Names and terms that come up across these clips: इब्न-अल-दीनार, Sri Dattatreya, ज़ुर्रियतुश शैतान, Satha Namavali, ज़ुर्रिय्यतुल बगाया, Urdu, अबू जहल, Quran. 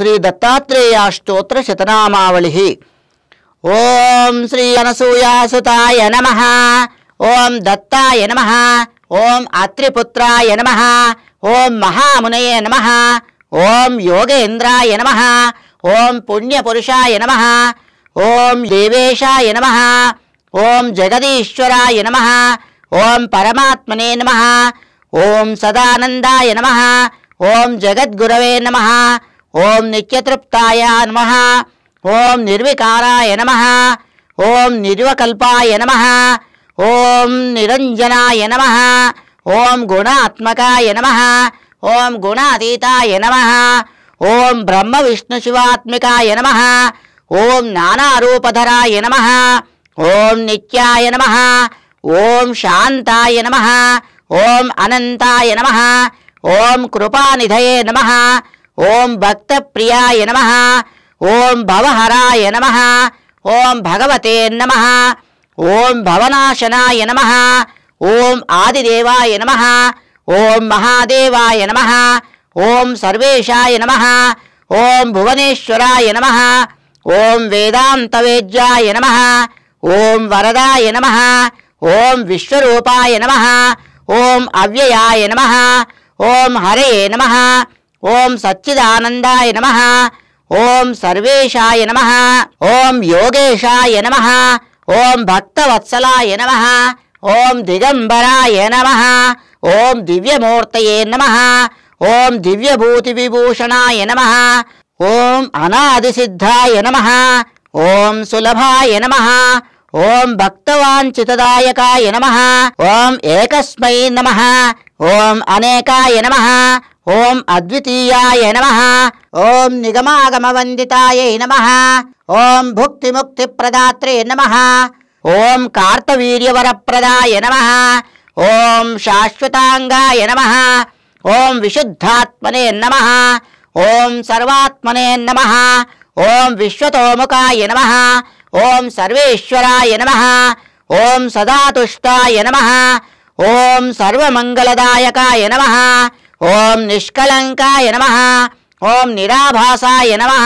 श्री दत्तात्रेय स्तोत्र शतनामावलिः। ओम श्री अनसूयासुताय नमः। ओम दत्ताय नमः। ओम आत्रिपुत्राय नमः। ओम महामुनये नमः। ओम योगेन्द्राय नमः। ओम पुण्यपुरुषाय नमः। ओम देवेशाय नमः। ओम जगदीश्वराय नमः। ओम परमात्मने नमः। ओम सदानंदाय नमः। ओम जगद्गुरवे नमः। ओम नित्यतृप्ताय नमः। ओम निर्विकाराय नमः। ओम निर्वकल्पाय नमः। ओम निरंजनाय नमः। ओम गुणात्मकाय नमः। ओम गुणातीताय नमः। ओम ब्रह्म विष्णु शिवात्मिकाय नमः। ओम नानारूपधराय नमः। ओम नित्याय नमः। ओम शांताय नमः। ओम अनंताय नमः। ओम कृपानिधये नमः। ओम भक्त प्रियाय नमः। ओम भवहराय नमः। ओम भगवते नमः। ओम भवनाशनाय नमः। ओम आदिदेवाय नमः। ओम महादेवाय नमः। ओम सर्वेशाय नमः। ओम भुवनेश्वराय नमः। ओम वेदांतवेद्याय नमः। ओम वरदाय नमः। ओम विश्वरूपाय नमः। ओम अव्ययाय नमः। ओम हरे नमः। ओम सच्चिदानंदाय नमः। ओम सर्वेशाय नमः। ओम योगेशाय नमः। ओम भक्तवत्सलाय नमः। ओम दिगंबराय नमः। ओम दिव्यमूर्तये नमः। ओम दिव्यभूतिविभूषणाय नमः। ओम अनादिसिद्धाय नमः। ओम सुलभाय नमः। ओम भक्तवांचितदायकाय नमः। ओम एकस्मै नमः। ओम अनेकाय नमः। ओम अद्वितीयाय नमः। ओम निगमागमवंदिताय नमः। ओम भुक्तिमुक्तिप्रदात्रे नमः। ओम कार्तवीर्यवरप्रदाय नमः। ओम शाश्वतांगाय नमः। ओम विशुद्धात्मने नमः। ओम सर्वात्मने नमः। ओम विश्वतोमुखाय नमः। ओम सर्वेश्वराय नमः। ओम सदातुष्टाय नमः। ओम सर्वमंगलदायकाय नमः। ओम निष्कलंकाय नमः। ओम निराभासाय नमः।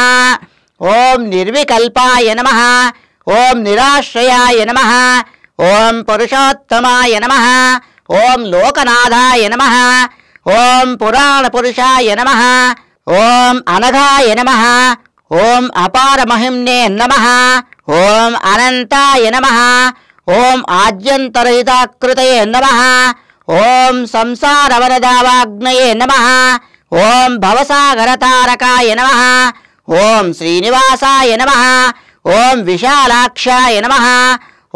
ओम निर्विकल्पाय नमः। ओम निराश्रयाय नमः। ओम पुरुषोत्तमाय नमः। ओम लोकनाथाय नमः। ओम पुराणपुरुषाय नमः। ओम अनघाय नमः। ओम अपारमहिम्ने नमः। ओम अनंताय नमः। ओम आज्यन्तरहिताकृतये नमः। ओम संसार वरदावाग्नये नमः। ओम भवसागरतारकाय नमः। ओम श्रीनिवासाय नमः। ओम विशालाक्षाय नमः।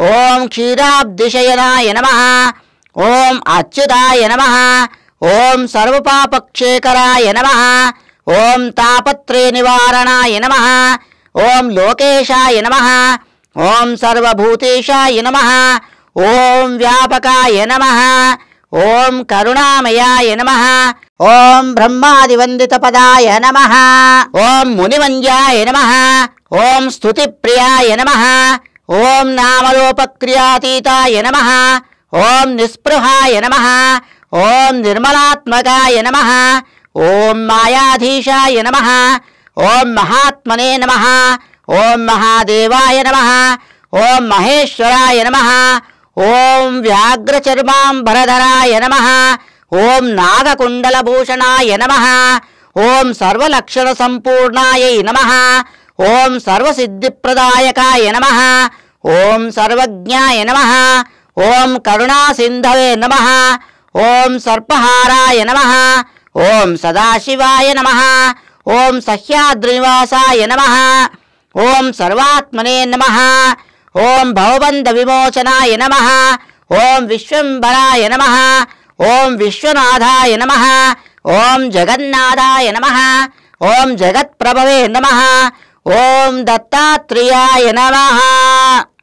ओम क्षीराब्धिशयनाय नमः। ओम अच्युताय नमः। ओम सर्वपापक्षेकराय नमः। ओम तापत्रय निवारणाय नमः। ओम लोकेशाय नमः। ओम सर्वभूतेशाय नमः। ओम व्यापकाय नमः। ओम करुणामयाय नमः। ओम ब्रह्मादिवंदितपदाय नमः। ओम मुनिवंद्याय नमः। ओम स्तुतिप्रियाय नमः। ओम नामलोपक्रियातीताय नमः। ओम निस्पृहाय नमः। ओम निर्मलात्मकाय नमः। ओम मायाधीशाय नमः। ओम महात्मने नमः। ओम महादेवाय नमः। ओम महेश्वराय नमः। ओम व्याघ्रचर्मांबरधराय नमः। ओम नागकुंडलभूषणाय नमः। ओम सर्वलक्षणसंपूर्णाय नमः। ओम सर्वसिद्धिप्रदायकाय नमः। ओम सर्वज्ञाय नमः। ओम करुणासिंधवे नमः। ओम सर्पहाराय नमः। ओम सदाशिवाय नमः। ओम सह्याद्रिनिवासाय नमः। ओम सर्वात्मने नमः। ओम भवबंध विमोचनाय नमः। ओम विश्वम्भराय नमः। ओम विश्वनाथाय नमः। ओम जगन्नाथाय नमः। ओम जगत्प्रभवे नमः। ओम दत्तात्रेयाय नमः।